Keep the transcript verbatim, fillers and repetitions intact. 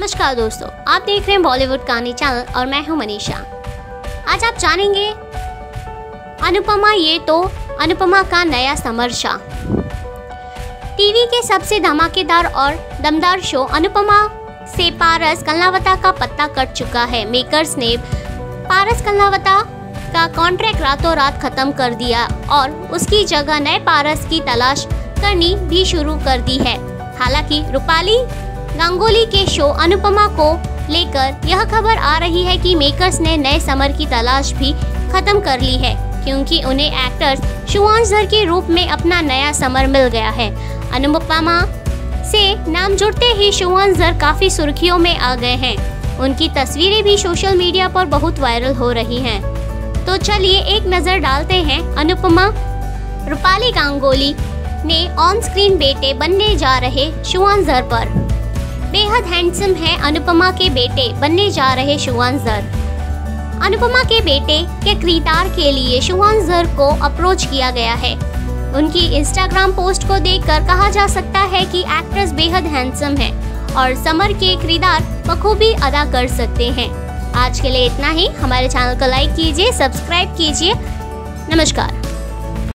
नमस्कार दोस्तों, आप देख रहे हैं बॉलीवुड कहानी चैनल और मैं हूं मनीषा। आज आप जानेंगे अनुपमा ये तो अनुपमा का नया समर शाह। टीवी के सबसे धमाकेदार और दमदार शो अनुपमा से पारस कलनावता का पत्ता कट चुका है। मेकर्स ने पारस कलनावता का कॉन्ट्रैक्ट रातों रात खत्म कर दिया और उसकी जगह नए पारस की तलाश करनी भी शुरू कर दी है। हालांकि रूपाली गंगुली के शो अनुपमा को लेकर यह खबर आ रही है कि मेकर्स ने नए समर की तलाश भी खत्म कर ली है, क्योंकि उन्हें एक्टर्स शुवांश धीर के रूप में अपना नया समर मिल गया है। अनुपमा से नाम जुड़ते ही शुवांश धीर काफी सुर्खियों में आ गए हैं। उनकी तस्वीरें भी सोशल मीडिया पर बहुत वायरल हो रही हैं। तो चलिए एक नजर डालते हैं अनुपमा रूपाली गांगुली ने ऑन स्क्रीन बेटे बनने जा रहे शुवांश धीर पर। बेहद हैंडसम है अनुपमा के बेटे बनने जा रहे शुवांश धीर। अनुपमा के बेटे के किरदार के लिए शुवांश धीर को अप्रोच किया गया है। उनकी इंस्टाग्राम पोस्ट को देखकर कहा जा सकता है कि एक्ट्रेस बेहद हैंडसम है और समर के किरदार बखूबी अदा कर सकते हैं। आज के लिए इतना ही। हमारे चैनल को लाइक कीजिए, सब्सक्राइब कीजिए। नमस्कार।